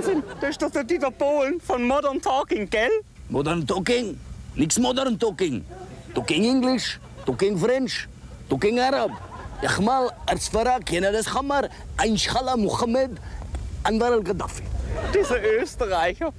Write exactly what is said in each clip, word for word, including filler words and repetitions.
Wahnsinn, das ist doch der Dieter Bohlen von Modern Talking, gell? Modern Talking? Nix Modern Talking. Talking English, Talking French, Talking Arab. يا خمال أرسفراك يا ناس خمر أين شخلا محمد أنور القدافي. Dieser Österreicher.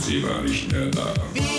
Sie war nicht mehr da.